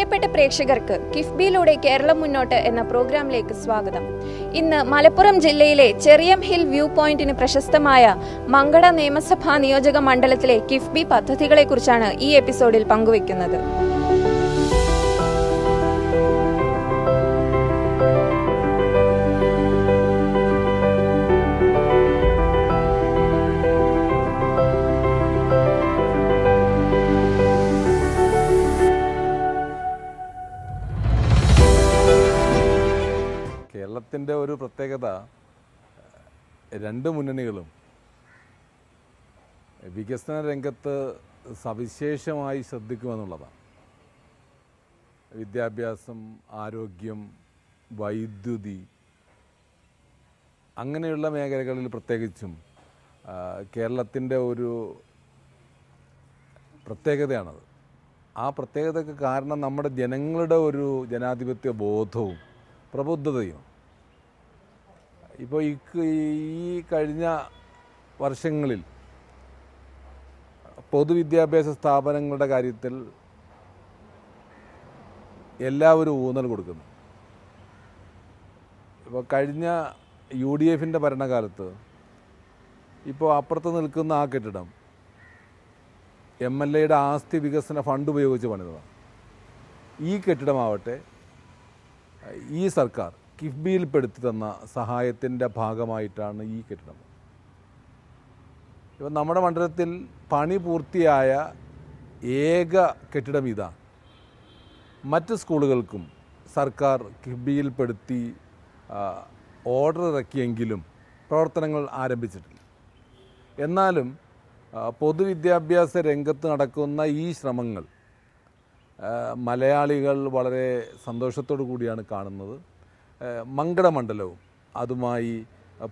പ്രിയപ്പെട്ട പ്രേക്ഷകർക്ക് കിഫ്ബിയിലൂടെ കേരളം മുന്നോട്ട് എന്ന പ്രോഗ്രാമിലേക്ക് സ്വാഗതം. ഇന്ന് മലപ്പുറം ജില്ലയിലെ ചെറിയം ഹിൽ വ്യൂ പോയിന്റിന് പ്രശസ്തമായ മങ്കട നിയമസഭാ നിയോജക മണ്ഡലത്തിലെ കിഫ്ബി പദ്ധതികളെക്കുറിച്ചാണ് ഈ എപ്പിസോഡിൽ പങ്കുവയ്ക്കുന്നത്. കേരളത്തിൻ്റെ ഒരു പ്രത്യേകത രണ്ട് മുന്നണികളും വികസന രംഗത്ത് സവിശേഷമായി ശ്രദ്ധിക്കുമെന്നുള്ളതാണ്. വിദ്യാഭ്യാസം, ആരോഗ്യം, വൈദ്യുതി, അങ്ങനെയുള്ള മേഖലകളിൽ പ്രത്യേകിച്ചും കേരളത്തിൻ്റെ ഒരു പ്രത്യേകതയാണത്. ആ പ്രത്യേകതയ്ക്ക് കാരണം നമ്മുടെ ജനങ്ങളുടെ ഒരു ജനാധിപത്യ ബോധവും പ്രബുദ്ധതയും. ഇപ്പോൾ ഈ കഴിഞ്ഞ വർഷങ്ങളിൽ പൊതുവിദ്യാഭ്യാസ സ്ഥാപനങ്ങളുടെ കാര്യത്തിൽ എല്ലാവരും ഊന്നൽ കൊടുക്കുന്നു. ഇപ്പോൾ കഴിഞ്ഞ UDF-ൻ്റെ ഭരണകാലത്ത് ഇപ്പോൾ അപ്പുറത്ത് നിൽക്കുന്ന ആ കെട്ടിടം MLA-യുടെ ആസ്തി വികസന ഫണ്ട് ഉപയോഗിച്ച് പണിതാണ്. ഈ കെട്ടിടമാവട്ടെ ഈ സർക്കാർ കിഫ്ബിയിൽ പെടുത്തി തന്ന സഹായത്തിൻ്റെ ഭാഗമായിട്ടാണ് ഈ കെട്ടിടം. ഇപ്പം നമ്മുടെ മണ്ഡലത്തിൽ പണി പൂർത്തിയായ ഏക കെട്ടിടം ഇതാണ്. മറ്റ് സ്കൂളുകൾക്കും സർക്കാർ കിഫ്ബിയിൽ പെടുത്തി ഓർഡർ ഇറക്കിയെങ്കിലും പ്രവർത്തനങ്ങൾ ആരംഭിച്ചിട്ടില്ല. എന്നാലും പൊതുവിദ്യാഭ്യാസ രംഗത്ത് നടക്കുന്ന ഈ ശ്രമങ്ങൾ മലയാളികൾ വളരെ സന്തോഷത്തോടു കൂടിയാണ് കാണുന്നത്. മങ്കട മണ്ഡലവും അതുമായി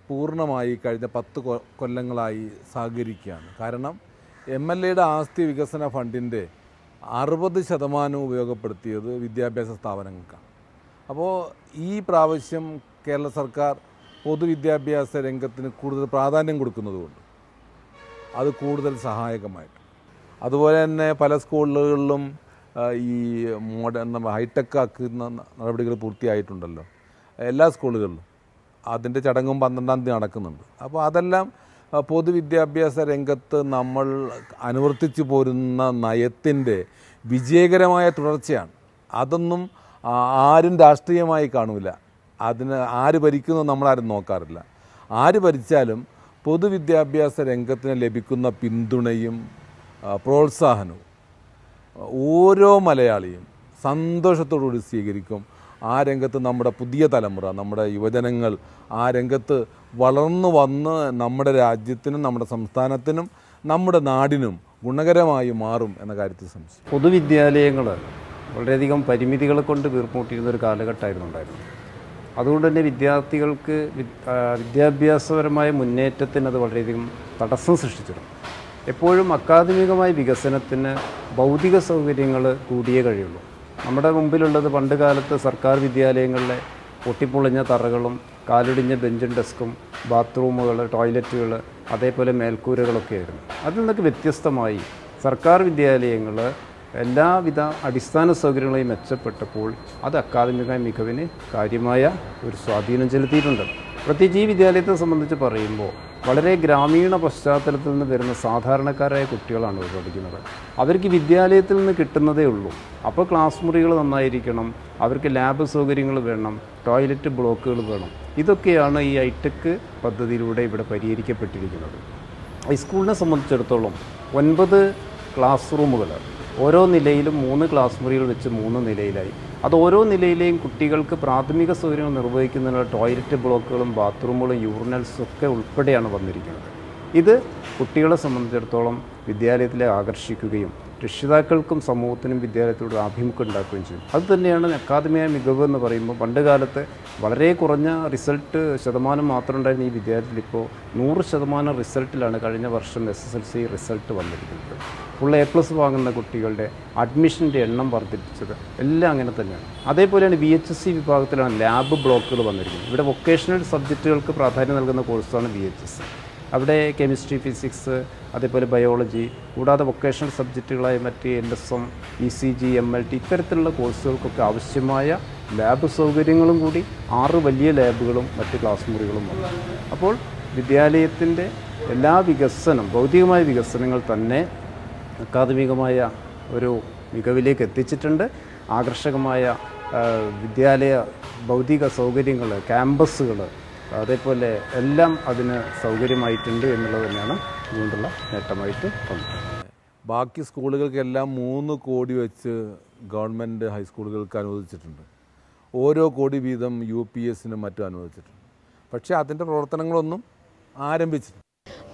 പൂർണ്ണമായി കഴിഞ്ഞ 10 കൊല്ലങ്ങളായി സഹകരിക്കുകയാണ്. കാരണം MLA-യുടെ ആസ്തി വികസന ഫണ്ടിൻ്റെ 60% ഉപയോഗപ്പെടുത്തിയത് വിദ്യാഭ്യാസ സ്ഥാപനങ്ങൾക്കാണ്. അപ്പോൾ ഈ പ്രാവശ്യം കേരള സർക്കാർ പൊതുവിദ്യാഭ്യാസ രംഗത്തിന് കൂടുതൽ പ്രാധാന്യം കൊടുക്കുന്നതുകൊണ്ട് അത് കൂടുതൽ സഹായകമായിട്ട്. അതുപോലെ തന്നെ പല സ്കൂളുകളിലും ഈ മോഡേൺ ഹൈടെക് ആക്കുന്ന നടപടികൾ പൂർത്തിയായിട്ടുണ്ടല്ലോ എല്ലാ സ്കൂളുകളിലും. അതിൻ്റെ ചടങ്ങും 12-ാം തീയതി നടക്കുന്നുണ്ട്. അപ്പോൾ അതെല്ലാം പൊതുവിദ്യാഭ്യാസ രംഗത്ത് നമ്മൾ അനുവർത്തിച്ചു പോരുന്ന നയത്തിൻ്റെ വിജയകരമായ തുടർച്ചയാണ്. അതൊന്നും ആരും രാഷ്ട്രീയമായി കാണില്ല. അതിന് ആര് ഭരിക്കുന്നു നമ്മളാരും നോക്കാറില്ല. ആര് ഭരിച്ചാലും പൊതുവിദ്യാഭ്യാസ രംഗത്തിന് ലഭിക്കുന്ന പിന്തുണയും പ്രോത്സാഹനവും ഓരോ മലയാളിയും സന്തോഷത്തോടുകൂടി സ്വീകരിക്കും. ആ രംഗത്ത് നമ്മുടെ പുതിയ തലമുറ, നമ്മുടെ യുവജനങ്ങൾ ആ രംഗത്ത് വളർന്നു വന്ന് നമ്മുടെ രാജ്യത്തിനും നമ്മുടെ സംസ്ഥാനത്തിനും നമ്മുടെ നാടിനും ഗുണകരമായി മാറും എന്ന കാര്യത്തിൽ സംശയം. പൊതുവിദ്യാലയങ്ങൾ വളരെയധികം പരിമിതികളെ കൊണ്ട് വീർപ്പുമുട്ടിയിരുന്ന ഒരു കാലഘട്ടമായിരുന്നു ഉണ്ടായിരുന്നു. അതുകൊണ്ട് തന്നെ വിദ്യാർത്ഥികൾക്ക് വിദ്യാഭ്യാസപരമായ മുന്നേറ്റത്തിന് അത് വളരെയധികം തടസ്സം സൃഷ്ടിച്ചിരുന്നു. എപ്പോഴും അക്കാദമികമായ വികസനത്തിന് ഭൗതിക സൗകര്യങ്ങൾ കൂടിയേ കഴിയുള്ളൂ. നമ്മുടെ മുമ്പിലുള്ളത് പണ്ട് കാലത്ത് സർക്കാർ വിദ്യാലയങ്ങളിലെ പൊട്ടിപ്പൊളിഞ്ഞ തറകളും കാലിടിഞ്ഞ ബെഞ്ചും ഡെസ്കും ബാത്റൂമുകൾ, ടോയ്ലറ്റുകൾ, അതേപോലെ മേൽക്കൂരകളൊക്കെ ആയിരുന്നു. അതിൽ നിന്നൊക്കെ വ്യത്യസ്തമായി സർക്കാർ വിദ്യാലയങ്ങൾ എല്ലാവിധ അടിസ്ഥാന സൗകര്യങ്ങളെയും മെച്ചപ്പെട്ടപ്പോൾ അത് അക്കാദമിക മികവിന് കാര്യമായ ഒരു സ്വാധീനം ചെലുത്തിയിട്ടുണ്ട്. പ്രത്യേകിച്ച് ഈ വിദ്യാലയത്തെ സംബന്ധിച്ച് പറയുമ്പോൾ വളരെ ഗ്രാമീണ പശ്ചാത്തലത്തിൽ നിന്ന് വരുന്ന സാധാരണക്കാരായ കുട്ടികളാണ് ഇവർ പഠിക്കുന്നത്. അവർക്ക് വിദ്യാലയത്തിൽ നിന്ന് കിട്ടുന്നതേ ഉള്ളൂ. അപ്പോൾ ക്ലാസ് മുറികൾ നന്നായിരിക്കണം, അവർക്ക് ലാബ് സൗകര്യങ്ങൾ വേണം, ടോയ്ലറ്റ് ബ്ലോക്കുകൾ വേണം. ഇതൊക്കെയാണ് ഈ ഹൈടെക് പദ്ധതിയിലൂടെ ഇവിടെ പരിഹരിക്കപ്പെട്ടിരിക്കുന്നത്. ഹൈസ്കൂളിനെ സംബന്ധിച്ചിടത്തോളം 9 ക്ലാസ് റൂമുകൾ, ഓരോ നിലയിലും 3 ക്ലാസ് മുറികൾ വെച്ച് 3 നിലയിലായി. അത് ഓരോ നിലയിലെയും കുട്ടികൾക്ക് പ്രാഥമിക സൗകര്യങ്ങൾ നിർവഹിക്കുന്നതിനുള്ള ടോയ്ലറ്റ് ബ്ലോക്കുകളും ബാത്റൂമുകളും യൂറിനൽസും ഒക്കെ ഉൾപ്പെടെയാണ് വന്നിരിക്കുന്നത്. ഇത് കുട്ടികളെ സംബന്ധിച്ചിടത്തോളം വിദ്യാലയത്തിലെ ആകർഷിക്കുകയും രക്ഷിതാക്കൾക്കും സമൂഹത്തിനും വിദ്യാലയത്തിലൂടെ ആഭിമുഖ്യം ഉണ്ടാക്കുകയും ചെയ്യും. അതുതന്നെയാണ് അക്കാദമിക മികവ് എന്ന് പറയുമ്പോൾ പണ്ട് കാലത്ത് വളരെ കുറഞ്ഞ റിസൾട്ട് ശതമാനം മാത്രം ഉണ്ടായിരുന്ന ഈ വിദ്യാലയത്തിൽ ഇപ്പോൾ 100% റിസൾട്ടിലാണ് കഴിഞ്ഞ വർഷം SSLC റിസൾട്ട് വന്നിരിക്കുന്നത്. ഫുൾ A+ വാങ്ങുന്ന കുട്ടികളുടെ അഡ്മിഷൻ്റെ എണ്ണം വർദ്ധിപ്പിച്ചത് എല്ലാം അങ്ങനെ തന്നെയാണ്. അതേപോലെയാണ് VHSC വിഭാഗത്തിലാണ് ലാബ് ബ്ലോക്കുകൾ വന്നിരിക്കുന്നത്. ഇവിടെ വൊക്കേഷണൽ സബ്ജക്റ്റുകൾക്ക് പ്രാധാന്യം നൽകുന്ന കോഴ്സാണ് VHSC. അവിടെ കെമിസ്ട്രി ഫിസിക്സ് അതേപോലെ ബയോളജി കൂടാതെ വൊക്കേഷണൽ സബ്ജക്റ്റുകളായ മറ്റ് NSM ECG MLT ഇത്തരത്തിലുള്ള കോഴ്സുകൾക്കൊക്കെ ആവശ്യമായ ലാബ് സൗകര്യങ്ങളും കൂടി 6 വലിയ ലാബുകളും മറ്റ് ക്ലാസ് മുറികളും ഉണ്ട്. അപ്പോൾ വിദ്യാലയത്തിൻ്റെ എല്ലാ വികസനം ഭൗതികമായ വികസനങ്ങൾ തന്നെ അക്കാദമികമായ ഒരു മികവിലേക്ക് എത്തിച്ചിട്ടുണ്ട്. ആകർഷകമായ വിദ്യാലയ ഭൗതിക സൗകര്യങ്ങൾ ക്യാമ്പസുകൾ അതേപോലെ എല്ലാം അതിന് സൗകര്യമായിട്ടുണ്ട് എന്നുള്ളത് തന്നെയാണ് ഇതുകൊണ്ടുള്ള നേട്ടമായിട്ട് തോന്നുന്നത്. ബാക്കി സ്കൂളുകൾക്കെല്ലാം 3 കോടി വെച്ച് ഗവൺമെൻറ് ഹൈസ്കൂളുകൾക്ക് അനുവദിച്ചിട്ടുണ്ട്. ഓരോ കോടി വീതം UPSനും മറ്റും അനുവദിച്ചിട്ടുണ്ട്. പക്ഷേ അതിൻ്റെ പ്രവർത്തനങ്ങളൊന്നും ആരംഭിച്ചിട്ടില്ല.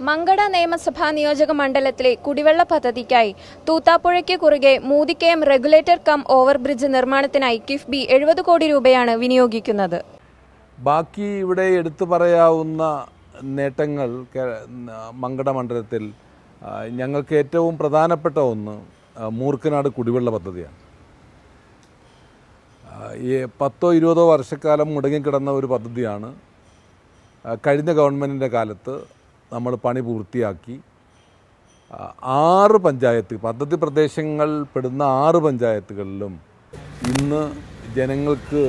മങ്കട നിയമസഭാ നിയോജക മണ്ഡലത്തിലെ കുടിവെള്ള പദ്ധതിക്കായി തൂത്താപ്പുഴയ്ക്ക് കുറുകെ മൂതിക്കയം റെഗുലേറ്റർ കം ഓവർബ്രിഡ്ജ് നിർമ്മാണത്തിനായി കിഫ്ബി 70 കോടി രൂപയാണ് വിനിയോഗിക്കുന്നത്. ബാക്കി ഇവിടെ എടുത്തു പറയാവുന്ന നേട്ടങ്ങൾ മങ്കട മണ്ഡലത്തിൽ ഞങ്ങൾക്ക് ഏറ്റവും പ്രധാനപ്പെട്ട ഒന്ന് മൂർക്കനാട് കുടിവെള്ള പദ്ധതിയാണ്. 10 20 വർഷക്കാലം മുടങ്ങിക്കിടന്ന ഒരു പദ്ധതിയാണ്. കഴിഞ്ഞ ഗവൺമെൻറ്റിൻ്റെ കാലത്ത് നമ്മൾ പണി പൂർത്തിയാക്കി. 6 പഞ്ചായത്ത് പദ്ധതി പ്രദേശങ്ങൾ പെടുന്ന 6 പഞ്ചായത്തുകളിലും ഇന്ന് ജനങ്ങൾക്ക്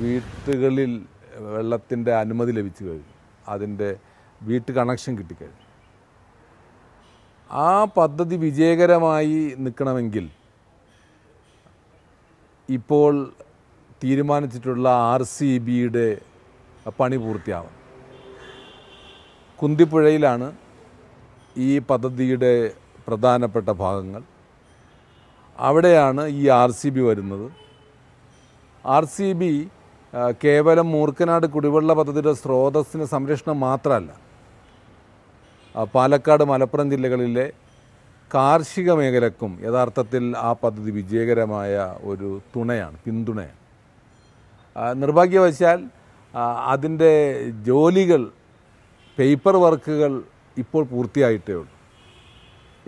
വീടുകളിൽ വെള്ളത്തിൻ്റെ അനുമതി ലഭിച്ചു കഴിഞ്ഞു. അതിൻ്റെ വീട്ട് കണക്ഷൻ കിട്ടിക്കഴിഞ്ഞു. ആ പദ്ധതി വിജയകരമായി നിൽക്കണമെങ്കിൽ ഇപ്പോൾ തീരുമാനിച്ചിട്ടുള്ള RCBയുടെ പണി പൂർത്തിയാവും. കുന്തിപ്പുഴയിലാണ് ഈ പദ്ധതിയുടെ പ്രധാനപ്പെട്ട ഭാഗങ്ങൾ. അവിടെയാണ് ഈ RCB വരുന്നത്. RCB കേവലം മൂർക്കനാട് കുടിവെള്ള പദ്ധതിയുടെ സ്രോതസ്സിന് സംരക്ഷണം മാത്രമല്ല, പാലക്കാട് മലപ്പുറം ജില്ലകളിലെ കാർഷിക മേഖലക്കും യഥാർത്ഥത്തിൽ ആ പദ്ധതി വിജയകരമായ ഒരു തുണയാണ്, പിന്തുണയാണ്. നിർഭാഗ്യവശാൽ അതിൻ്റെ ജോലികൾ പേപ്പർ വർക്കുകൾ ഇപ്പോൾ പൂർത്തിയായിട്ടേ ഉള്ളൂ.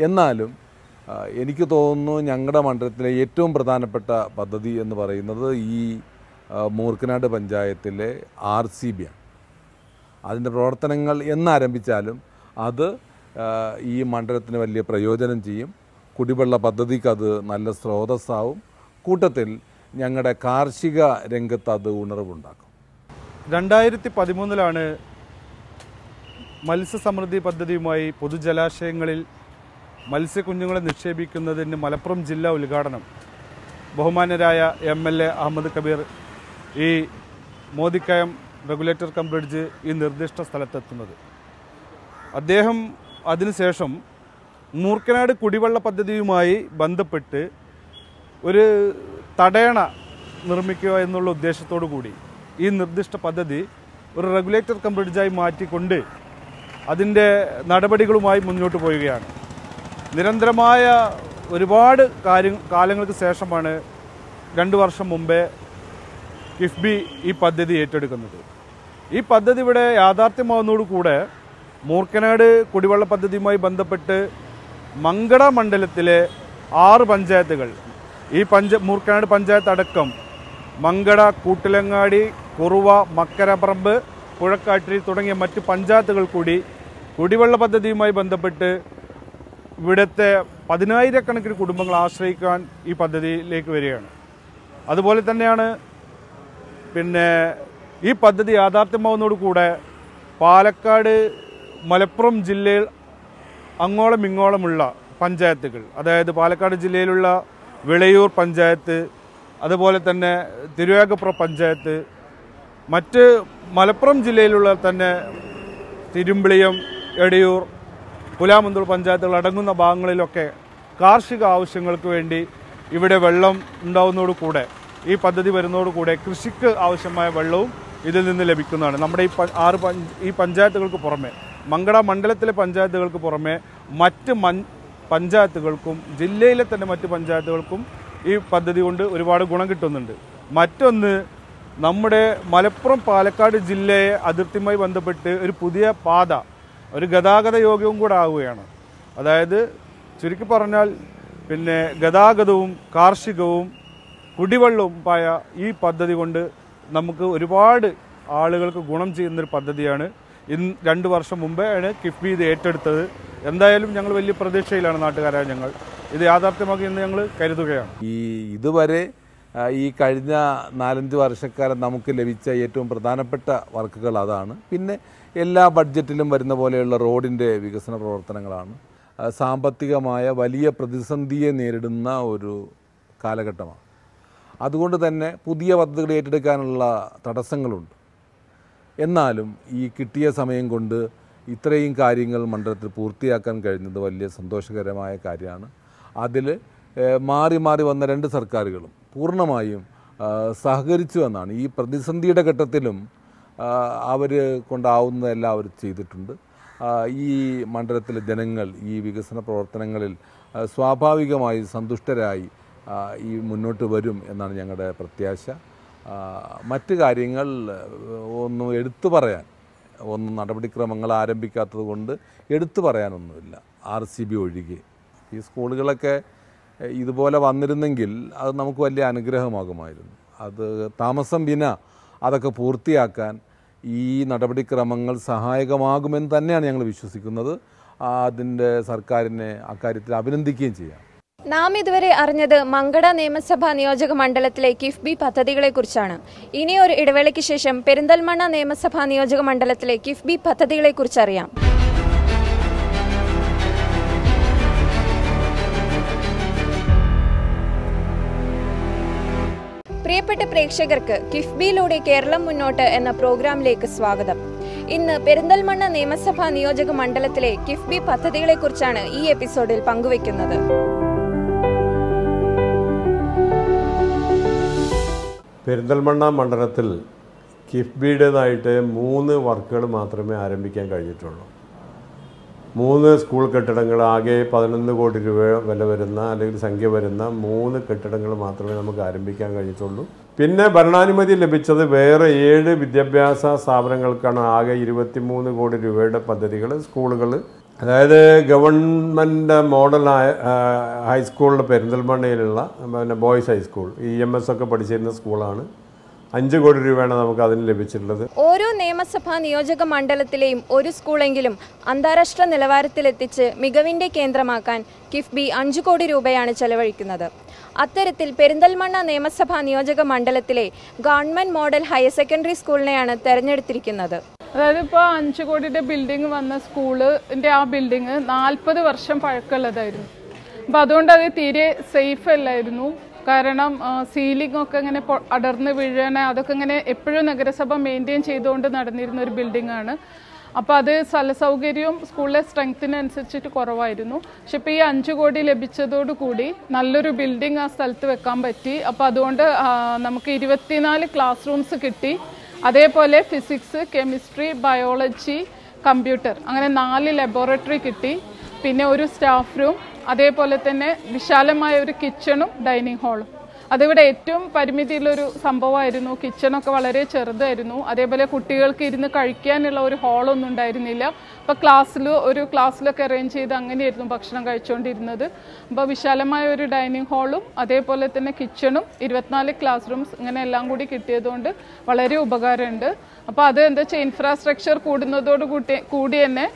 എന്നാലും എനിക്ക് തോന്നുന്നു ഞങ്ങളുടെ മണ്ഡലത്തിലെ ഏറ്റവും പ്രധാനപ്പെട്ട പദ്ധതി എന്ന് പറയുന്നത് ഈ മൂർക്കനാട് പഞ്ചായത്തിലെ RCBയാണ്. അതിൻ്റെ പ്രവർത്തനങ്ങൾ എന്നാരംഭിച്ചാലും അത് ഈ മണ്ഡലത്തിന് വലിയ പ്രയോജനം ചെയ്യും. കുടിവെള്ള പദ്ധതിക്ക് അത് നല്ല സ്രോതസ്സാവും. കൂട്ടത്തിൽ ഞങ്ങളുടെ കാർഷിക രംഗത്ത് അത് ഉണർവുണ്ടാക്കും. 2013 മത്സ്യസമൃദ്ധി പദ്ധതിയുമായി പൊതുജലാശയങ്ങളിൽ മത്സ്യക്കുഞ്ഞുങ്ങളെ നിക്ഷേപിക്കുന്നതിന് മലപ്പുറം ജില്ലാ ഉദ്ഘാടനം ബഹുമാനരായ MLA അഹമ്മദ് കബീർ ഈ മോദിക്കയം റെഗുലേറ്റർ കം ബ്രിഡ്ജ് ഈ നിർദ്ദിഷ്ട സ്ഥലത്തെത്തുന്നത്. അദ്ദേഹം അതിനുശേഷം മൂർക്കനാട് കുടിവെള്ള പദ്ധതിയുമായി ബന്ധപ്പെട്ട് ഒരു തടയണ നിർമ്മിക്കുക എന്നുള്ള ഉദ്ദേശത്തോടു കൂടി ഈ നിർദ്ദിഷ്ട പദ്ധതി ഒരു റെഗുലേറ്റർ കം ബ്രിഡ്ജായി മാറ്റിക്കൊണ്ട് അതിൻ്റെ നടപടികളുമായി മുന്നോട്ട് പോവുകയാണ്. നിരന്തരമായ ഒരുപാട് കാലങ്ങൾക്ക് ശേഷമാണ് 2 വർഷം മുമ്പേ കിഫ്ബി ഈ പദ്ധതി ഏറ്റെടുക്കുന്നത്. ഈ പദ്ധതി ഇവിടെ യാഥാർത്ഥ്യമാവുന്നതോടുകൂടെ മൂർക്കനാട് കുടിവെള്ള പദ്ധതിയുമായി ബന്ധപ്പെട്ട് മങ്കട മണ്ഡലത്തിലെ 6 പഞ്ചായത്തുകൾ ഈ മൂർക്കനാട് പഞ്ചായത്ത് അടക്കം മങ്കട, കൂട്ടിലങ്ങാടി, കുറുവ, മക്കരപ്പറമ്പ്, പുഴക്കാട്ടിരി തുടങ്ങിയ മറ്റ് പഞ്ചായത്തുകൾ കൂടി കുടിവെള്ള പദ്ധതിയുമായി ബന്ധപ്പെട്ട് ഇവിടുത്തെ 10,000-കണക്കിന് കുടുംബങ്ങൾ ആശ്രയിക്കാൻ ഈ പദ്ധതിയിലേക്ക് വരികയാണ്. അതുപോലെ തന്നെയാണ് ഈ പദ്ധതി യാഥാർത്ഥ്യമാവുന്നതോടുകൂടെ പാലക്കാട് മലപ്പുറം ജില്ലയിൽ അങ്ങോളം ഇങ്ങോളമുള്ള പഞ്ചായത്തുകൾ, അതായത് പാലക്കാട് ജില്ലയിലുള്ള വിളയൂർ പഞ്ചായത്ത്, അതുപോലെ തന്നെ തിരുവാഗപ്പുറ പഞ്ചായത്ത്, മറ്റ് മലപ്പുറം ജില്ലയിലുള്ള തന്നെ തിരുമ്പിളിയം, എടിയൂർ, പുലാമന്തൂർ പഞ്ചായത്തുകൾ അടങ്ങുന്ന ഭാഗങ്ങളിലൊക്കെ കാർഷിക ആവശ്യങ്ങൾക്ക് വേണ്ടി ഇവിടെ വെള്ളം ഉണ്ടാവുന്നതോടുകൂടെ ഈ പദ്ധതി വരുന്നതോടുകൂടെ കൃഷിക്ക് ആവശ്യമായ വെള്ളവും ഇതിൽ നിന്ന് ലഭിക്കുന്നതാണ്. നമ്മുടെ ഈ 6 പഞ്ചായത്തുകൾക്ക് പുറമെ മങ്കട മണ്ഡലത്തിലെ പഞ്ചായത്തുകൾക്ക് പുറമെ മറ്റ് പഞ്ചായത്തുകൾക്കും ജില്ലയിലെ തന്നെ മറ്റ് പഞ്ചായത്തുകൾക്കും ഈ പദ്ധതി കൊണ്ട് ഒരുപാട് ഗുണം കിട്ടുന്നുണ്ട്. മറ്റൊന്ന്, നമ്മുടെ മലപ്പുറം പാലക്കാട് ജില്ലയെ അതിർത്തിയുമായി ബന്ധപ്പെട്ട് ഒരു പുതിയ പാത, ഒരു ഗതാഗത യോഗ്യവും കൂടെ ആവുകയാണ്. അതായത് ചുരുക്കി പറഞ്ഞാൽ ഗതാഗതവും കാർഷികവും കുടിവെള്ളവും പായ ഈ പദ്ധതി കൊണ്ട് നമുക്ക് ഒരുപാട് ആളുകൾക്ക് ഗുണം ചെയ്യുന്നൊരു പദ്ധതിയാണ്. इन രണ്ട് വർഷം മുമ്പേ ആണ് കിഫ്ബി ഇത് ഏറ്റെടുത്തത്. എന്തായാലും ഞങ്ങൾ വലിയ പ്രതീക്ഷയിലാണ് നാട്ടുകാരായ ഞങ്ങൾ ഇത് യാഥാർത്ഥ്യമാക്കി എന്ന് ഞങ്ങൾ കരുതുകയാണ്. ഈ ഇതുവരെ ഈ കഴിഞ്ഞ 4-5 വർഷക്കാലം നമുക്ക് ലഭിച്ച ഏറ്റവും പ്രധാനപ്പെട്ട വർക്കുകൾ അതാണ്. പിന്നെ എല്ലാ ബഡ്ജറ്റിലും വരുന്ന പോലെയുള്ള റോഡിൻ്റെ വികസന പ്രവർത്തനങ്ങളാണ്. സാമ്പത്തികമായ വലിയ പ്രതിസന്ധിയെ നേരിടുന്ന ഒരു കാലഘട്ടമാണ്. അതുകൊണ്ട് തന്നെ പുതിയ പദ്ധതികൾ ഏറ്റെടുക്കാനുള്ള തടസ്സങ്ങളുണ്ട്. എന്നാലും ഈ കിട്ടിയ സമയം കൊണ്ട് ഇത്രയും കാര്യങ്ങൾ മണ്ഡലത്തിൽ പൂർത്തിയാക്കാൻ കഴിഞ്ഞത് വലിയ സന്തോഷകരമായ കാര്യമാണ്. അതിൽ മാറി മാറി വന്ന രണ്ട് സർക്കാരുകളും പൂർണ്ണമായും സഹകരിച്ചു എന്നാണ്. ഈ പ്രതിസന്ധിയുടെ ഘട്ടത്തിലും അവർ കൊണ്ടാവുന്നതെല്ലാം അവർ ചെയ്തിട്ടുണ്ട്. ഈ മണ്ഡലത്തിലെ ജനങ്ങൾ ഈ വികസന പ്രവർത്തനങ്ങളിൽ സ്വാഭാവികമായി സന്തുഷ്ടരായി ഈ മുന്നോട്ട് വരും എന്നാണ് ഞങ്ങളുടെ പ്രത്യാശ. മറ്റ് കാര്യങ്ങൾ ഒന്നും എടുത്തു പറയാൻ, ഒന്നും നടപടിക്രമങ്ങൾ ആരംഭിക്കാത്തത് കൊണ്ട് എടുത്തു പറയാനൊന്നുമില്ല. RCB ഒഴികെ ഈ സ്കൂളുകളൊക്കെ ഇതുപോലെ വന്നിരുന്നെങ്കിൽ അത് നമുക്ക് വലിയ അനുഗ്രഹമാകുമായിരുന്നു. അത് താമസം വിന അതൊക്കെ പൂർത്തിയാക്കാൻ ഈ നടപടിക്രമങ്ങൾ സഹായകമാകുമെന്ന് തന്നെയാണ് ഞങ്ങൾ വിശ്വസിക്കുന്നത്. അതിൻ്റെ സർക്കാരിനെ അക്കാര്യത്തിൽ അഭിനന്ദിക്കുകയും ചെയ്യാം. നാം ഇതുവരെ അറിഞ്ഞത് മങ്കട നിയമസഭാ നിയോജക മണ്ഡലത്തിലെ കിഫ്ബി പദ്ധതികളെക്കുറിച്ചാണ്. ഇനിയൊരു ഇടവേളയ്ക്ക് ശേഷം പെരിന്തൽമണ്ണ നിയമസഭാ നിയോജക മണ്ഡലത്തിലെ കിഫ്ബി പദ്ധതികളെക്കുറിച്ചറിയാം. പ്രിയപ്പെട്ട പ്രേക്ഷകർക്ക്, കിഫ്ബിയിലൂടെ കേരളം മുന്നോട്ട് എന്ന പ്രോഗ്രാമിലേക്ക് സ്വാഗതം. ഇന്ന് പെരിന്തൽമണ്ണ നിയമസഭാ നിയോജക മണ്ഡലത്തിലെ കിഫ്ബി പദ്ധതികളെക്കുറിച്ചാണ് ഈ എപ്പിസോഡിൽ പങ്കുവയ്ക്കുന്നത്. പെരിന്തൽമണ്ണ മണ്ഡലത്തിൽ കിഫ്ബിയുടേതായിട്ട് 3 വർക്കുകൾ മാത്രമേ ആരംഭിക്കാൻ കഴിഞ്ഞിട്ടുള്ളൂ. 3 സ്കൂൾ കെട്ടിടങ്ങൾ, ആകെ 11 കോടി രൂപ വില വരുന്ന അല്ലെങ്കിൽ സംഖ്യ വരുന്ന 3 കെട്ടിടങ്ങൾ മാത്രമേ നമുക്ക് ആരംഭിക്കാൻ കഴിഞ്ഞിട്ടുള്ളൂ. പിന്നെ ഭരണാനുമതി ലഭിച്ചത് വേറെ 7 വിദ്യാഭ്യാസ സ്ഥാപനങ്ങൾക്കാണ്. ആകെ 23 കോടി രൂപയുടെ പദ്ധതികൾ. സ്കൂളുകൾ, അതായത് ഗവൺമെൻറ് മോഡൽ ഹൈസ്കൂളിൽ പെരിന്തൽമണ്ണയിലുള്ള പിന്നെ ബോയ്സ് ഹൈസ്കൂൾ, EMS ഒക്കെ പഠിച്ചിരുന്ന സ്കൂളാണ്. 5 കോടി രൂപയാണ് നമുക്ക് അതിന് ലഭിച്ചിട്ടുള്ളത്. ഓരോ നിയമസഭാ നിയോജക മണ്ഡലത്തിലെയും ഒരു സ്കൂളെങ്കിലും അന്താരാഷ്ട്ര നിലവാരത്തിലെത്തിച്ച് മികവിൻ്റെ കേന്ദ്രമാക്കാൻ കിഫ്ബി 5 കോടി രൂപയാണ് ചെലവഴിക്കുന്നത്. അത്തരത്തിൽ പെരിന്തൽമണ്ണ നിയമസഭാ നിയോജക മണ്ഡലത്തിലെ ഗവൺമെൻറ് മോഡൽ ഹയർ സെക്കൻഡറി സ്കൂളിനെയാണ് തെരഞ്ഞെടുത്തിരിക്കുന്നത്. അതായത് ഇപ്പോൾ 5 കോടിയുടെ ബിൽഡിംഗ് വന്ന സ്കൂളിൻ്റെ ആ ബിൽഡിംഗ് 40 വർഷം പഴക്കമുള്ളതായിരുന്നു. അപ്പോൾ അതുകൊണ്ട് അത് തീരെ സേഫ് അല്ലായിരുന്നു. കാരണം സീലിംഗ് ഒക്കെ ഇങ്ങനെ അടർന്ന് വീഴണ, അതൊക്കെ ഇങ്ങനെ എപ്പോഴും നഗരസഭ മെയിൻറ്റെയിൻ ചെയ്തുകൊണ്ട് നടന്നിരുന്ന ഒരു ബിൽഡിംഗ് ആണ്. അപ്പോൾ അത് സ്ഥലസൗകര്യവും സ്കൂളിലെ സ്ട്രെങ്ത്തിനനുസരിച്ചിട്ട് കുറവായിരുന്നു. പക്ഷെ ഇപ്പോൾ ഈ 5 കോടി ലഭിച്ചതോടുകൂടി നല്ലൊരു ബിൽഡിംഗ് ആ സ്ഥലത്ത് വെക്കാൻ പറ്റി. അപ്പോൾ അതുകൊണ്ട് നമുക്ക് 24 ക്ലാസ് റൂംസ് കിട്ടി. അതേപോലെ ഫിസിക്സ്, കെമിസ്ട്രി, ബയോളജി, കമ്പ്യൂട്ടർ അങ്ങനെ 4 ലബോറട്ടറി കിട്ടി. പിന്നെ ഒരു സ്റ്റാഫ് റൂം, അതേപോലെ തന്നെ വിശാലമായ ഒരു കിച്ചണും ഡൈനിങ് ഹാളും. അതിവിടെ ഏറ്റവും പരിമിതിയുള്ളൊരു സംഭവമായിരുന്നു. കിച്ചണൊക്കെ വളരെ ചെറുതായിരുന്നു. അതേപോലെ കുട്ടികൾക്ക് ഇരുന്ന് കഴിക്കാനുള്ള ഒരു ഹാളൊന്നും ഉണ്ടായിരുന്നില്ല. അപ്പോൾ ക്ലാസ്സിലൊക്കെ അറേഞ്ച് ചെയ്ത് അങ്ങനെയായിരുന്നു ഭക്ഷണം കഴിച്ചുകൊണ്ടിരുന്നത്. അപ്പോൾ വിശാലമായ ഒരു ഡൈനിങ് ഹാളും അതേപോലെ തന്നെ കിച്ചണും 24 ക്ലാസ് റൂംസ് ഇങ്ങനെ എല്ലാം കൂടി കിട്ടിയതുകൊണ്ട് വളരെ ഉപകാരമുണ്ട്. അപ്പോൾ അത് എന്താ വെച്ചാൽ ഇൻഫ്രാസ്ട്രക്ചർ കൂടുന്നതോട് കൂടി തന്നെ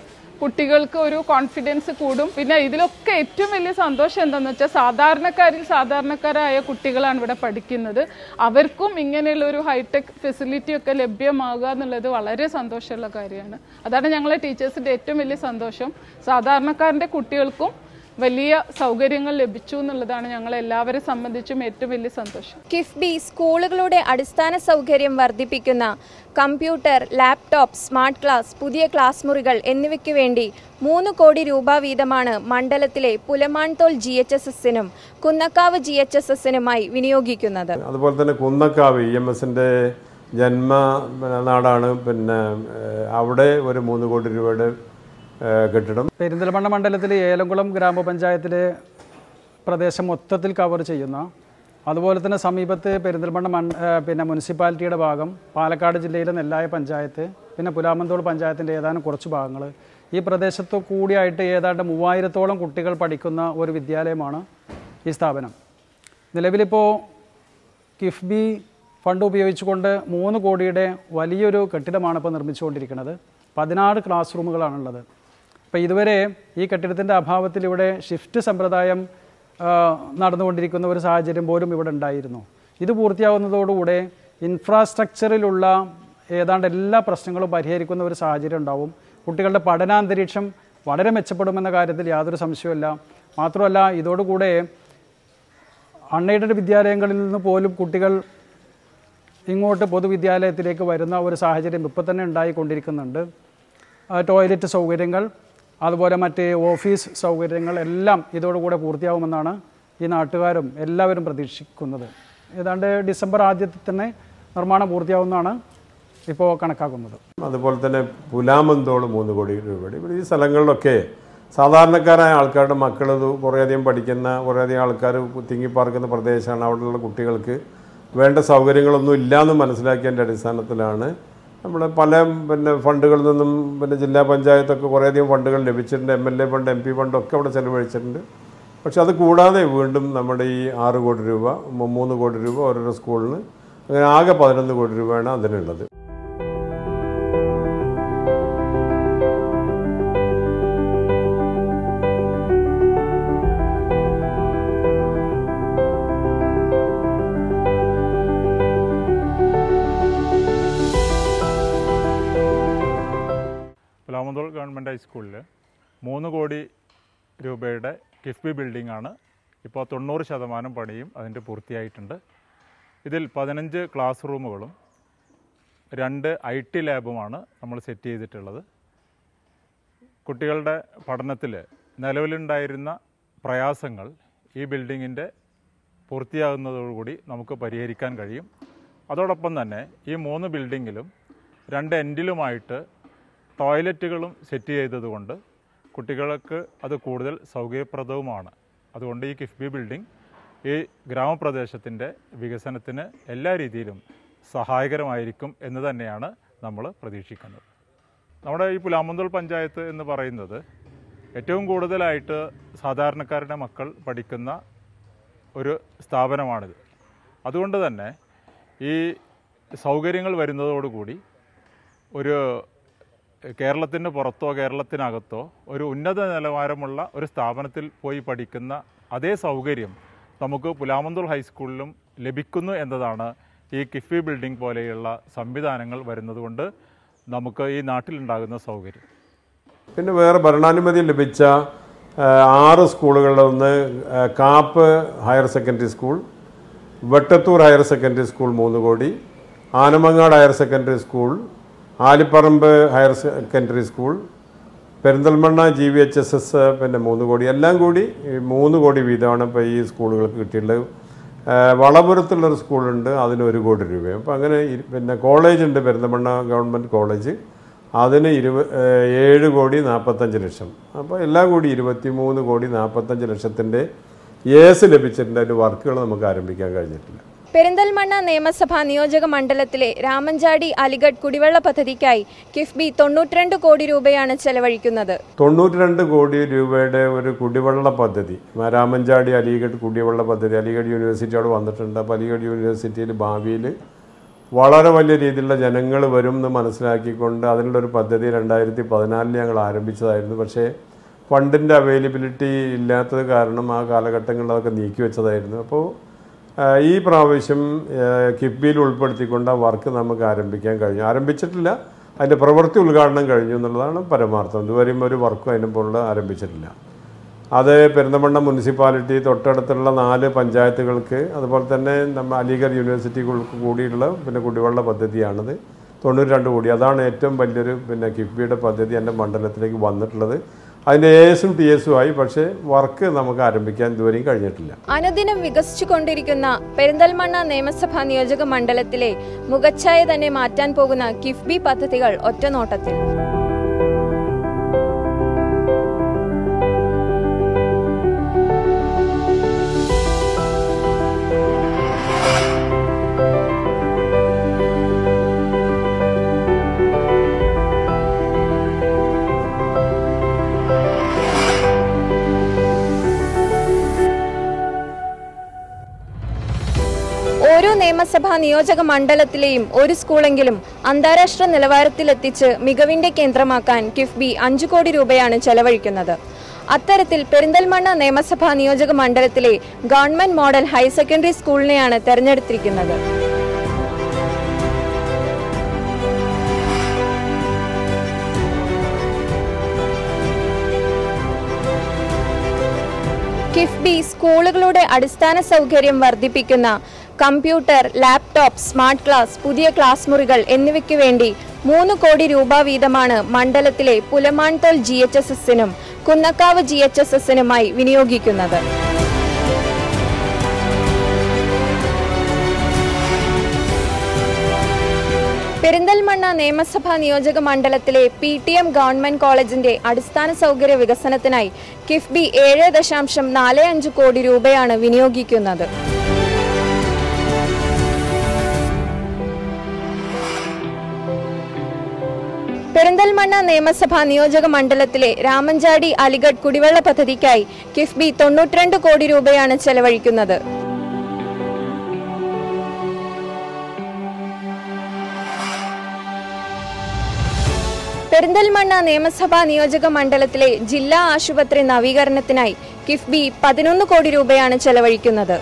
കുട്ടികൾക്ക് ഒരു കോൺഫിഡൻസ് കൂടും. പിന്നെ ഇതിലൊക്കെ ഏറ്റവും വലിയ സന്തോഷം എന്താണെന്ന് വെച്ചാൽ സാധാരണക്കാരായ കുട്ടികളാണ് ഇവിടെ പഠിക്കുന്നത്. അവർക്കും ഇങ്ങനെയുള്ള ഒരു ഹൈടെക് ഫെസിലിറ്റിയൊക്കെ ലഭ്യമാകുക എന്നുള്ളത് വളരെ സന്തോഷമുള്ള കാര്യമാണ്. അതാണ് ഞങ്ങളെ ടീച്ചേഴ്സിൻ്റെ ഏറ്റവും വലിയ സന്തോഷം. സാധാരണക്കാരൻ്റെ കുട്ടികൾക്കും വലിയ സൗകര്യങ്ങൾ ലഭിച്ചു എന്നുള്ളതാണ് ഞങ്ങളെല്ലാവരെ സംബന്ധിച്ചും ഏറ്റവും വലിയ സന്തോഷം. കിഫ്ബി സ്കൂളുകളുടെ അടിസ്ഥാന സൗകര്യം വർദ്ധിപ്പിക്കുന്ന കമ്പ്യൂട്ടർ, ലാപ്ടോപ്പ്, സ്മാർട്ട് ക്ലാസ്, പുതിയ ക്ലാസ് മുറികൾ എന്നിവയ്ക്ക് വേണ്ടി 3 കോടി രൂപ വീതമാണ് മണ്ഡലത്തിലെ പുലമാൻതോൽ GHSSനും കുന്നക്കാവ് GHSSനുമായി വിനിയോഗിക്കുന്നത്. അതുപോലെ തന്നെ കുന്നക്കാവ് EMSന്റെ ജന്മ നാടാണ്. പിന്നെ അവിടെ ഒരു 3 കോടി രൂപയുടെ കെട്ടിടം. പെരിന്തൽമണ്ണ മണ്ഡലത്തിലെ ഏലംകുളം ഗ്രാമപഞ്ചായത്തിലെ പ്രദേശം മൊത്തത്തിൽ കവർ ചെയ്യുന്ന, അതുപോലെ തന്നെ സമീപത്ത് പെരിന്തൽമണ്ണ മുനിസിപ്പാലിറ്റിയുടെ ഭാഗം, പാലക്കാട് ജില്ലയിലെ നെല്ലായ പഞ്ചായത്ത്, പിന്നെ പുലാമന്തോൾ പഞ്ചായത്തിൻ്റെ ഏതാനും കുറച്ച് ഭാഗങ്ങൾ, ഈ പ്രദേശത്ത് കൂടിയായിട്ട് ഏതാണ്ട് 3000-ഓളം കുട്ടികൾ പഠിക്കുന്ന ഒരു വിദ്യാലയമാണ് ഈ സ്ഥാപനം. നിലവിലിപ്പോൾ കിഫ്ബി ഫണ്ട് ഉപയോഗിച്ചുകൊണ്ട് 3 കോടിയുടെ വലിയൊരു കെട്ടിടമാണ് ഇപ്പോൾ നിർമ്മിച്ചുകൊണ്ടിരിക്കുന്നത്. 16 ക്ലാസ് റൂമുകളാണുള്ളത്. അപ്പോൾ ഇതുവരെ ഈ കെട്ടിടത്തിൻ്റെ അഭാവത്തിൽ ഇവിടെ ഷിഫ്റ്റ് സമ്പ്രദായം നടന്നുകൊണ്ടിരിക്കുന്ന ഒരു സാഹചര്യം പോലും ഇവിടെ ഉണ്ടായിരുന്നു. ഇത് പൂർത്തിയാവുന്നതോടുകൂടെ ഇൻഫ്രാസ്ട്രക്ചറിലുള്ള ഏതാണ്ട് എല്ലാ പ്രശ്നങ്ങളും പരിഹരിക്കുന്ന ഒരു സാഹചര്യം ഉണ്ടാവും. കുട്ടികളുടെ പഠനാന്തരീക്ഷം വളരെ മെച്ചപ്പെടുമെന്ന കാര്യത്തിൽ യാതൊരു സംശയവുമില്ല. മാത്രമല്ല ഇതോടുകൂടെ അൺഎയ്ഡഡ് വിദ്യാലയങ്ങളിൽ നിന്ന് പോലും കുട്ടികൾ ഇങ്ങോട്ട് പൊതുവിദ്യാലയത്തിലേക്ക് വരുന്ന ഒരു സാഹചര്യം ഇപ്പോൾ തന്നെ ഉണ്ടായിക്കൊണ്ടിരിക്കുന്നുണ്ട്. ടോയ്ലറ്റ് സൗകര്യങ്ങൾ അതുപോലെ മറ്റ് ഓഫീസ് സൗകര്യങ്ങൾ എല്ലാം ഇതോടുകൂടെ പൂർത്തിയാവുമെന്നാണ് ഈ നാട്ടുകാരും എല്ലാവരും പ്രതീക്ഷിക്കുന്നത്. ഏതാണ്ട് ഡിസംബർ 1 തന്നെ നിർമ്മാണം പൂർത്തിയാവുമെന്നാണ് ഇപ്പോൾ കണക്കാക്കുന്നത്. അതുപോലെ തന്നെ പുലാമന്തോള് 3 കോടി രൂപയുടെ ഇവിടെ ഈ സ്ഥലങ്ങളിലൊക്കെ സാധാരണക്കാരായ ആൾക്കാരുടെ മക്കൾ കുറേയധികം പഠിക്കുന്ന കുറേയധികം ആൾക്കാർ തിങ്ങിപ്പാർക്കുന്ന പ്രദേശമാണ്. അവിടെയുള്ള കുട്ടികൾക്ക് വേണ്ട സൗകര്യങ്ങളൊന്നും ഇല്ലയെന്ന് മനസ്സിലാക്കിയതിൻ്റെ അടിസ്ഥാനത്തിലാണ് നമ്മുടെ പല ഫണ്ടുകളിൽ നിന്നും ജില്ലാ പഞ്ചായത്തൊക്കെ കുറേയധികം ഫണ്ടുകൾ ലഭിച്ചിട്ടുണ്ട്. MLA ഫണ്ട് MP ഫണ്ടൊക്കെ അവിടെ ചെലവഴിച്ചിട്ടുണ്ട്. പക്ഷെ അത് കൂടാതെ വീണ്ടും നമ്മുടെ ഈ 6 കോടി രൂപ 3 കോടി രൂപ ഓരോരോ സ്കൂളിന്, അങ്ങനെ ആകെ 11 കോടി രൂപയാണ് അതിനുള്ളത്. പുലാമന്തോൾ ഗവൺമെൻറ് ഹൈസ്കൂളിൽ 3 കോടി രൂപയുടെ കിഫ്ബി ബിൽഡിംഗ് ആണ് ഇപ്പോൾ 90% പണിയും അതിൻ്റെ പൂർത്തിയായിട്ടുണ്ട്. ഇതിൽ 15 ക്ലാസ് റൂമുകളും 2 IT ലാബുമാണ് നമ്മൾ സെറ്റ് ചെയ്തിട്ടുള്ളത്. കുട്ടികളുടെ പഠനത്തിൽ നിലവിലുണ്ടായിരുന്ന പ്രയാസങ്ങൾ ഈ ബിൽഡിങ്ങിൻ്റെ പൂർത്തിയാകുന്നതോടുകൂടി നമുക്ക് പരിഹരിക്കാൻ കഴിയും. അതോടൊപ്പം തന്നെ ഈ 3 ബിൽഡിങ്ങിലും 2 എൻഡിലുമായിട്ട് ടോയ്ലറ്റുകളും സെറ്റ് ചെയ്തതുകൊണ്ട് കുട്ടികൾക്ക് അത് കൂടുതൽ സൗകര്യപ്രദവുമാണ്. അതുകൊണ്ട് ഈ കിഫ്ബി ബിൽഡിംഗ് ഈ ഗ്രാമപ്രദേശത്തിൻ്റെ വികസനത്തിന് എല്ലാ രീതിയിലും സഹായകരമായിരിക്കും എന്ന് തന്നെയാണ് നമ്മൾ പ്രതീക്ഷിക്കുന്നത്. നമ്മുടെ ഈ പുലാമന്തോൾ പഞ്ചായത്ത് എന്ന് പറയുന്നത് ഏറ്റവും കൂടുതലായിട്ട് സാധാരണക്കാരുടെ മക്കൾ പഠിക്കുന്ന ഒരു സ്ഥാപനമാണിത്. അതുകൊണ്ട് തന്നെ ഈ സൗകര്യങ്ങൾ വരുന്നതോടുകൂടി ഒരു കേരളത്തിന് പുറത്തോ കേരളത്തിനകത്തോ ഒരു ഉന്നത നിലവാരമുള്ള ഒരു സ്ഥാപനത്തിൽ പോയി പഠിക്കുന്ന അതേ സൗകര്യം നമുക്ക് പുലാമന്തോൾ ഹൈസ്കൂളിലും ലഭിക്കുന്നു എന്നതാണ് ഈ കിഫ്ബി ബിൽഡിംഗ് പോലെയുള്ള സംവിധാനങ്ങൾ വരുന്നതുകൊണ്ട് നമുക്ക് ഈ നാട്ടിലുണ്ടാകുന്ന സൗകര്യം. പിന്നെ വേറെ ഭരണാനുമതി ലഭിച്ച 6 സ്കൂളുകളിലൊന്ന് Kappu higher secondary school, Vettathur higher secondary school 3 കോടി, Anamangad higher secondary school, Alipparamba higher secondary school, Perinthalmanna GVHSS പിന്നെ 3 കോടി, എല്ലാം കൂടി 3 കോടി വീതമാണ് ഇപ്പോൾ ഈ സ്കൂളുകൾക്ക് കിട്ടിയിട്ടുള്ളത്. വളപുരത്തുള്ളൊരു സ്കൂളുണ്ട്, അതിന് 1 കോടി രൂപയും. അപ്പോൾ അങ്ങനെ പിന്നെ കോളേജുണ്ട്, പെരിന്തൽമണ്ണ ഗവൺമെൻറ് കോളേജ്, അതിന് 7 കോടി 45 ലക്ഷം. അപ്പോൾ എല്ലാം കൂടി 23 കോടി 45 ലക്ഷത്തിൻ്റെ AS ലഭിച്ചിട്ടുണ്ട്. അതിൻ്റെ വർക്കുകൾ നമുക്ക് ആരംഭിക്കാൻ കഴിഞ്ഞിട്ടില്ല. പെരിന്തൽമണ്ണ നിയമസഭാ നിയോജക മണ്ഡലത്തിലെ രാമഞ്ചാടി അലിഗഡ് കുടിവെള്ള പദ്ധതിക്കായി കിഫ്ബി 92 കോടി രൂപയാണ് ചെലവഴിക്കുന്നത്. 92 കോടി രൂപയുടെ ഒരു കുടിവെള്ള പദ്ധതി, രാമഞ്ചാടി അലിഗഡ് കുടിവെള്ള പദ്ധതി. അലിഗഡ് യൂണിവേഴ്സിറ്റി അവിടെ വന്നിട്ടുണ്ട്. അപ്പോൾ അലിഗഡ് യൂണിവേഴ്സിറ്റിയിൽ ഭാവിയിൽ വളരെ വലിയ രീതിയിലുള്ള ജനങ്ങൾ വരും എന്ന് മനസ്സിലാക്കിക്കൊണ്ട് അതിനുള്ളൊരു പദ്ധതി 2014 ഞങ്ങൾ ആരംഭിച്ചതായിരുന്നു. പക്ഷേ ഫണ്ടിൻ്റെ അവൈലബിലിറ്റി ഇല്ലാത്തത് കാരണം ആ കാലഘട്ടങ്ങളിൽ അതൊക്കെ നീക്കിവെച്ചതായിരുന്നു. അപ്പോൾ ഈ പ്രാവശ്യം കിഫ്ബിയിൽ ഉൾപ്പെടുത്തിക്കൊണ്ട് ആ വർക്ക് നമുക്ക് ആരംഭിക്കാൻ കഴിഞ്ഞു. ആരംഭിച്ചിട്ടില്ല, അതിൻ്റെ പ്രവൃത്തി ഉദ്ഘാടനം കഴിഞ്ഞു എന്നുള്ളതാണ് പരമാർത്ഥം. ഇതുവരെയും ഒരു വർക്കും അതിന് പുറത്ത് ആരംഭിച്ചിട്ടില്ല. അത് പെരിന്തൽമണ്ണ മുനിസിപ്പാലിറ്റി, തൊട്ടടുത്തുള്ള 4 പഞ്ചായത്തുകൾക്ക്, അതുപോലെ തന്നെ നമ്മുടെ അലിഗഡ് യൂണിവേഴ്സിറ്റികൾക്ക് കൂടിയുള്ള പിന്നെ കുടിവെള്ള പദ്ധതിയാണിത്. 92 കോടി, അതാണ് ഏറ്റവും വലിയൊരു പിന്നെ കിഫ്ബിയുടെ പദ്ധതി എൻ്റെ മണ്ഡലത്തിലേക്ക് വന്നിട്ടുള്ളത്. അതിന്റെ AS ഉം TS ഉം ആയി, പക്ഷേ വർക്ക് നമുക്ക് ആരംഭിക്കാൻ ഇതുവരെയും കഴിഞ്ഞിട്ടില്ല. അനുദിനം വികസിച്ചുകൊണ്ടിരിക്കുന്ന പെരിന്തൽമണ്ണ നിയമസഭാ നിയോജക മണ്ഡലത്തിലെ മുഖച്ഛായ തന്നെ മാറ്റാൻ പോകുന്ന കിഫ്ബി പദ്ധതികൾ ഒറ്റനോട്ടത്തിൽ. നിയമസഭാ നിയോജക മണ്ഡലത്തിലെയും ഒരു സ്കൂളെങ്കിലും അന്താരാഷ്ട്ര നിലവാരത്തിലെത്തിച്ച് മികവിന്റെ കേന്ദ്രമാക്കാൻ കിഫ്ബി 5 കോടി രൂപയാണ് ചെലവഴിക്കുന്നത്. അത്തരത്തിൽ പെരിന്തൽമണ്ണ നിയമസഭാ നിയോജക മണ്ഡലത്തിലെ ഗവൺമെന്റ് മോഡൽ ഹയർ സെക്കൻഡറി സ്കൂളിനെയാണ് തിരഞ്ഞെടുത്തിരിക്കുന്നത്. കിഫ്ബി സ്കൂളുകളുടെ അടിസ്ഥാന സൗകര്യം വർദ്ധിപ്പിക്കുന്ന കമ്പ്യൂട്ടർ, ലാപ്ടോപ്പ്, സ്മാർട്ട് ക്ലാസ്, പുതിയ ക്ലാസ് മുറികൾ എന്നിവയ്ക്ക് വേണ്ടി 3 കോടി രൂപ വീതമാണ് മണ്ഡലത്തിലെ പുലമാൻതോൽ GHSSനും കുന്നക്കാവ് GHSSനുമായി വിനിയോഗിക്കുന്നത്. പെരിന്തൽമണ്ണ നിയമസഭാ നിയോജക മണ്ഡലത്തിലെ PTM ഗവൺമെന്റ് കോളേജിന്റെ അടിസ്ഥാന സൗകര്യ വികസനത്തിനായി കിഫ്ബി 7.45 കോടി രൂപയാണ് വിനിയോഗിക്കുന്നത്. പെരിന്തൽമണ്ണ നിയമസഭാ നിയോജക മണ്ഡലത്തിലെ രാമഞ്ചാടി അലിഗഡ് കുടിവെള്ള പദ്ധതിക്കായി കിഫ്ബി 92 കോടി രൂപയാണ് ചെലവഴിക്കുന്നത്. പെരിന്തൽമണ്ണ നിയമസഭാ നിയോജക മണ്ഡലത്തിലെ ജില്ലാ ആശുപത്രി നവീകരണത്തിനായി കിഫ്ബി 11 കോടി രൂപയാണ് ചെലവഴിക്കുന്നത്.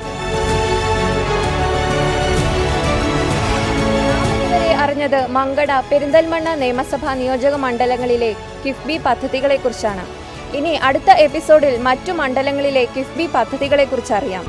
ഇതുവരെ അറിഞ്ഞത് മങ്കട, പെരിന്തൽമണ്ണ നിയമസഭാ നിയോജക മണ്ഡലങ്ങളിലെ കിഫ്ബി പദ്ധതികളെ കുറിച്ചാണ്. ഇനി അടുത്ത എപ്പിസോഡിൽ മറ്റു മണ്ഡലങ്ങളിലെ കിഫ്ബി പദ്ധതികളെ കുറിച്ചറിയാം.